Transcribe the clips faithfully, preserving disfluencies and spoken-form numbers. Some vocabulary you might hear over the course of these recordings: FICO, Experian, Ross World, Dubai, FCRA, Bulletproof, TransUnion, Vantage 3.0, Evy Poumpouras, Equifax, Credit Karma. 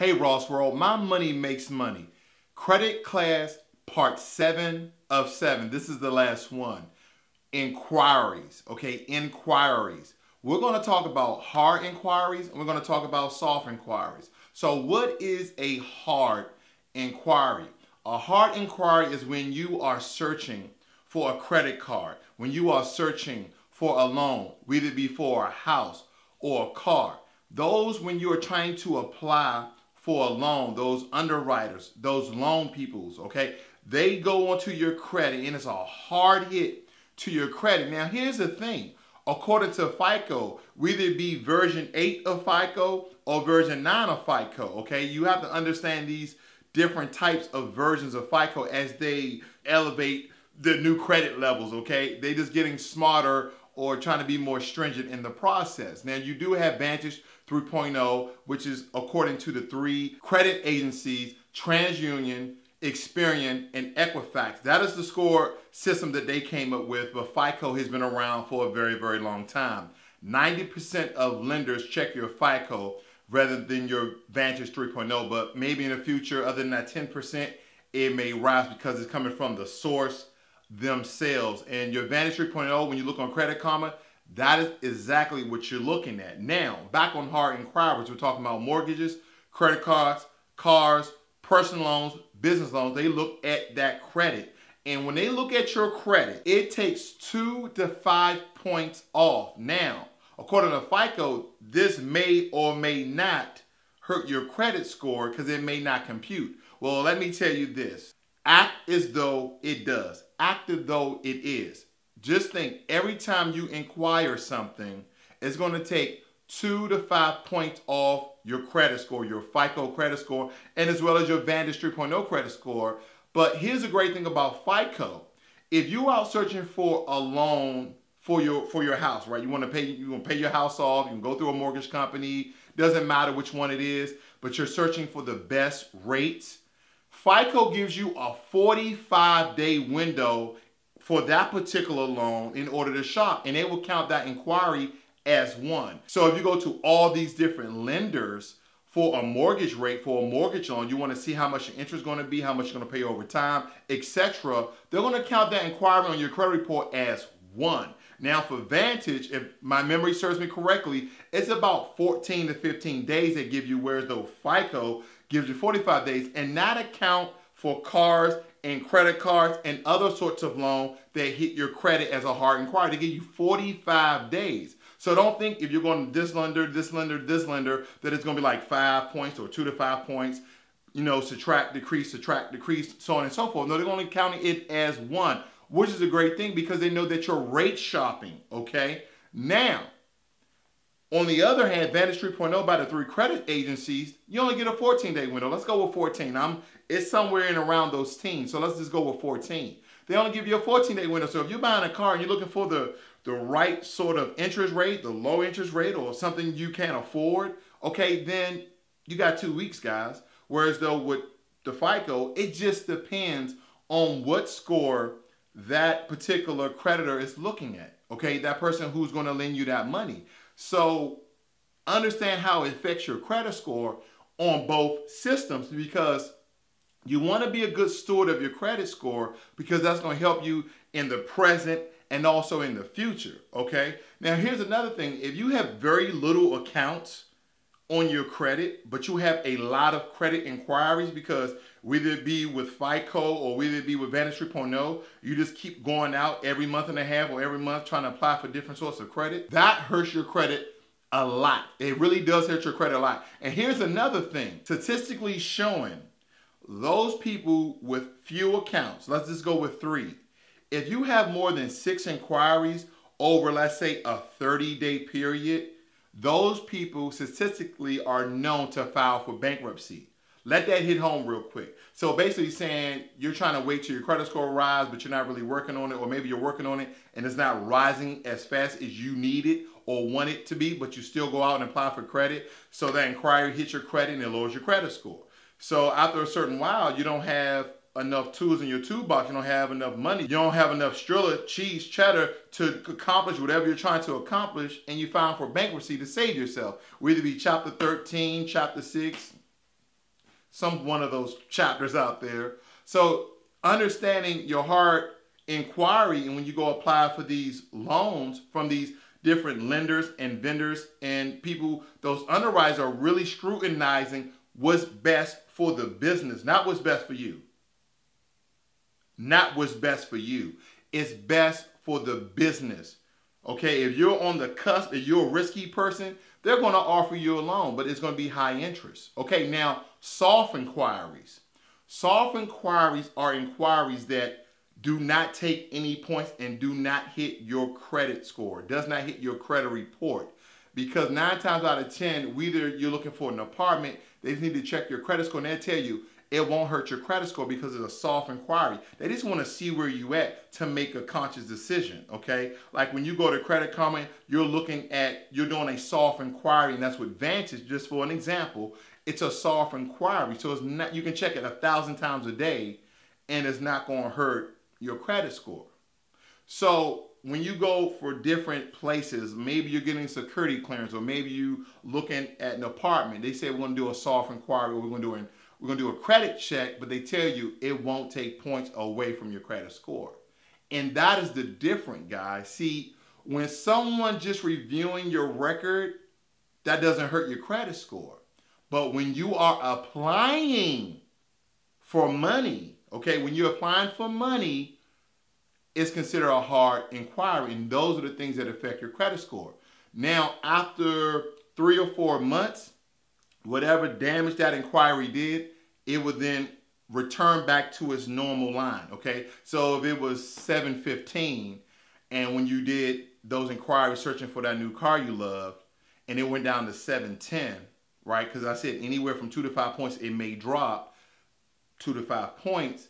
Hey, Ross World, my money makes money. Credit class part seven of seven. This is the last one. Inquiries, okay, inquiries. We're gonna talk about hard inquiries and we're gonna talk about soft inquiries. So what is a hard inquiry? A hard inquiry is when you are searching for a credit card, when you are searching for a loan, whether it be for a house or a car. Those when you are trying to apply for a loan, those underwriters, those loan peoples, okay, they go onto your credit and it's a hard hit to your credit. Now, here's the thing. According to FICO, whether it be version eight of FICO or version nine of FICO, okay, you have to understand these different types of versions of FICO as they elevate the new credit levels, okay? They're just getting smarter or trying to be more stringent in the process. Now, you do have Vantage three point oh, which is according to the three credit agencies, TransUnion, Experian, and Equifax. That is the score system that they came up with, but FICO has been around for a very, very long time. ninety percent of lenders check your FICO rather than your Vantage three point oh, but maybe in the future, other than that ten percent, it may rise because it's coming from the source themselves. And your Vantage three point oh, when you look on Credit Karma, that is exactly what you're looking at. Now, back on hard inquiries, we're talking about mortgages, credit cards, cars, personal loans, business loans. They look at that credit. And when they look at your credit, it takes two to five points off. Now, according to FICO, this may or may not hurt your credit score because it may not compute. Well, let me tell you this. Act as though it does. Act as though it is. Just think, every time you inquire something, it's going to take two to five points off your credit score, your FICO credit score, and as well as your Vantage three point oh credit score. But here's the great thing about FICO. If you're out searching for a loan for your for your house, right? You want to pay you want to pay your house off, you can go through a mortgage company, doesn't matter which one it is, but you're searching for the best rates. FICO gives you a forty-five day window for that particular loan in order to shop, and they will count that inquiry as one. So if you go to all these different lenders for a mortgage rate, for a mortgage loan, you want to see how much your interest is going to be, how much you're going to pay over time, et cetera. They're going to count that inquiry on your credit report as one. Now for Vantage, if my memory serves me correctly, it's about fourteen to fifteen days they give you, whereas though FICO gives you forty-five days, and that account for cars and credit cards and other sorts of loans that hit your credit as a hard inquiry. They give you forty-five days. So don't think if you're going to this lender, this lender, this lender, that it's going to be like five points or two to five points, you know, subtract, decrease, subtract, decrease, so on and so forth. No, they're only counting it as one, which is a great thing because they know that you're rate shopping, okay? Now, on the other hand, Vantage three point oh by the three credit agencies, you only get a fourteen day window. Let's go with fourteen. I'm, it's somewhere in around those teens, so let's just go with fourteen. They only give you a fourteen day window, so if you're buying a car and you're looking for the, the right sort of interest rate, the low interest rate, or something you can't afford, okay, then you got two weeks, guys. Whereas though with the FICO, it just depends on what score that particular creditor is looking at, okay? That person who's gonna lend you that money. So understand how it affects your credit score on both systems, because you want to be a good steward of your credit score, because that's going to help you in the present and also in the future, okay? Now, here's another thing. If you have very little accounts on your credit, but you have a lot of credit inquiries, because whether it be with FICO or whether it be with Vantage three point oh, you just keep going out every month and a half or every month trying to apply for different sorts of credit. That hurts your credit a lot. It really does hurt your credit a lot. And here's another thing. Statistically showing those people with few accounts, let's just go with three. If you have more than six inquiries over, let's say, a thirty day period, those people statistically are known to file for bankruptcy. Let that hit home real quick. So basically saying you're trying to wait till your credit score rise, but you're not really working on it, or maybe you're working on it and it's not rising as fast as you need it or want it to be, but you still go out and apply for credit. So that inquiry hits your credit and it lowers your credit score. So after a certain while, you don't have enough tools in your toolbox, you don't have enough money, you don't have enough strudel, cheese, cheddar to accomplish whatever you're trying to accomplish, and you file for bankruptcy to save yourself. Whether it be chapter thirteen, chapter six, some one of those chapters out there. So understanding your hard inquiry, and when you go apply for these loans from these different lenders and vendors and people, those underwriters are really scrutinizing what's best for the business, not what's best for you. Not what's best for you. It's best for the business. Okay, if you're on the cusp, if you're a risky person, they're going to offer you a loan, but it's going to be high interest. Okay, now soft inquiries. Soft inquiries are inquiries that do not take any points and do not hit your credit score, does not hit your credit report. Because nine times out of ten, whether you're looking for an apartment, they just need to check your credit score, and they'll tell you it won't hurt your credit score because it's a soft inquiry. They just want to see where you at to make a conscious decision, okay? Like when you go to Credit Karma, you're looking at, you're doing a soft inquiry, and that's what Vantage, just for an example, it's a soft inquiry. So it's not, you can check it a thousand times a day, and it's not going to hurt your credit score. So when you go for different places, maybe you're getting security clearance, or maybe you looking at an apartment. They say we're going to do a soft inquiry, or we're going to do an, we're going to do a credit check, but they tell you it won't take points away from your credit score. And that is the difference, guys. See, when someone just reviewing your record, that doesn't hurt your credit score. But when you are applying for money, okay, when you're applying for money, it's considered a hard inquiry, and those are the things that affect your credit score. Now, after three or four months, whatever damage that inquiry did, it would then return back to its normal line, okay? So if it was seven fifteen, and when you did those inquiries searching for that new car you love, and it went down to seven ten, right? Because I said anywhere from two to five points, it may drop two to five points.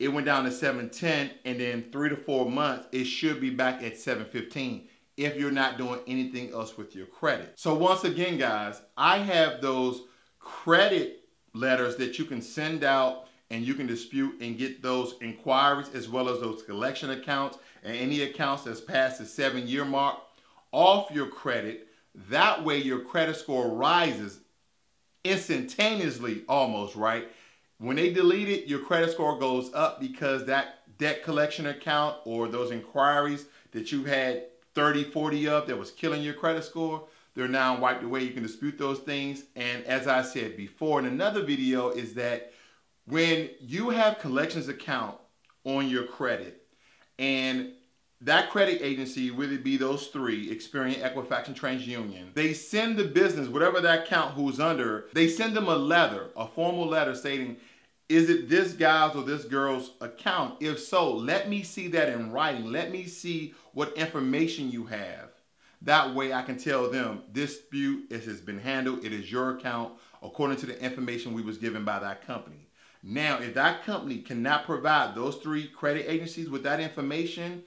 It went down to seven ten, and then three to four months, it should be back at seven fifteen if you're not doing anything else with your credit. So once again, guys, I have those credit letters that you can send out, and you can dispute and get those inquiries, as well as those collection accounts and any accounts that's past the seven year mark off your credit. That way your credit score rises instantaneously, almost, right? When they delete it, your credit score goes up because that debt collection account or those inquiries that you've had thirty, forty of that was killing your credit score, they're now wiped away. You can dispute those things. And as I said before in another video, is that when you have collections account on your credit, and that credit agency, whether it be those three, Experian, Equifax, and TransUnion, they send the business, whatever that account who's under, they send them a letter, a formal letter stating, is it this guy's or this girl's account? If so, let me see that in writing. Let me see what information you have. That way I can tell them this dispute has been handled. It is your account according to the information we was given by that company. Now, if that company cannot provide those three credit agencies with that information,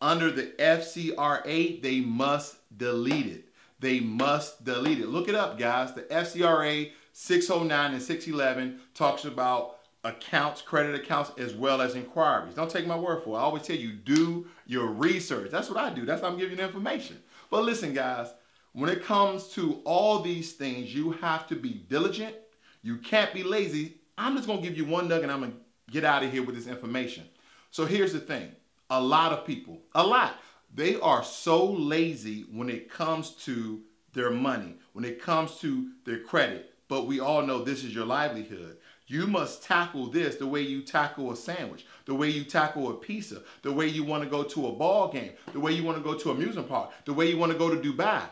under the F C R A, they must delete it. They must delete it. Look it up, guys. The F C R A six oh nine and six eleven talks about accounts, credit accounts, as well as inquiries. Don't take my word for it. I always tell you, do your research. That's what I do. That's how I'm giving you the information. But listen, guys, when it comes to all these things, you have to be diligent. You can't be lazy. I'm just going to give you one nugget, and I'm going to get out of here with this information. So here's the thing. A lot of people, a lot, they are so lazy when it comes to their money, when it comes to their credit. But we all know this is your livelihood. You must tackle this the way you tackle a sandwich, the way you tackle a pizza, the way you want to go to a ball game, the way you want to go to an amusement park, the way you want to go to Dubai.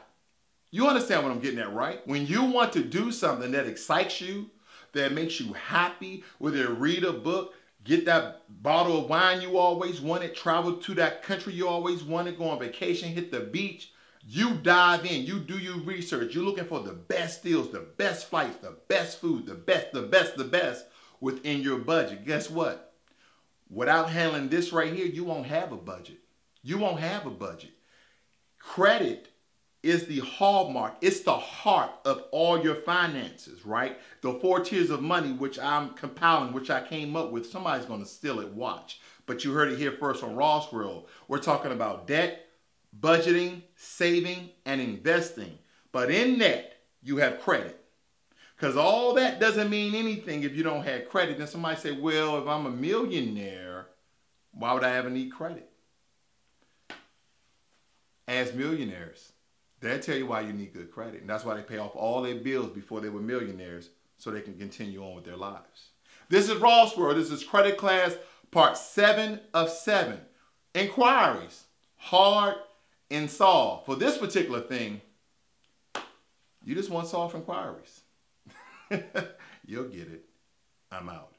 You understand what I'm getting at, right? When you want to do something that excites you, that makes you happy, whether you read a book, get that bottle of wine you always wanted, travel to that country you always wanted, go on vacation, hit the beach. You dive in, you do your research. You're looking for the best deals, the best flights, the best food, the best, the best, the best within your budget. Guess what? Without handling this right here, you won't have a budget. You won't have a budget. Credit is the hallmark. It's the heart of all your finances, right? The four tiers of money, which I'm compiling, which I came up with. Somebody's going to steal it, watch. But you heard it here first on Ross World. We're talking about debt, budgeting, saving, and investing. But in that, you have credit. Because all that doesn't mean anything if you don't have credit. Then somebody say, well, if I'm a millionaire, why would I ever need credit? Ask millionaires. They'll tell you why you need good credit. And that's why they pay off all their bills before they were millionaires, so they can continue on with their lives. This is Ross World. This is Credit Class, part seven of seven. Inquiries, hard and solved. For this particular thing, you just want solved inquiries. You'll get it. I'm out.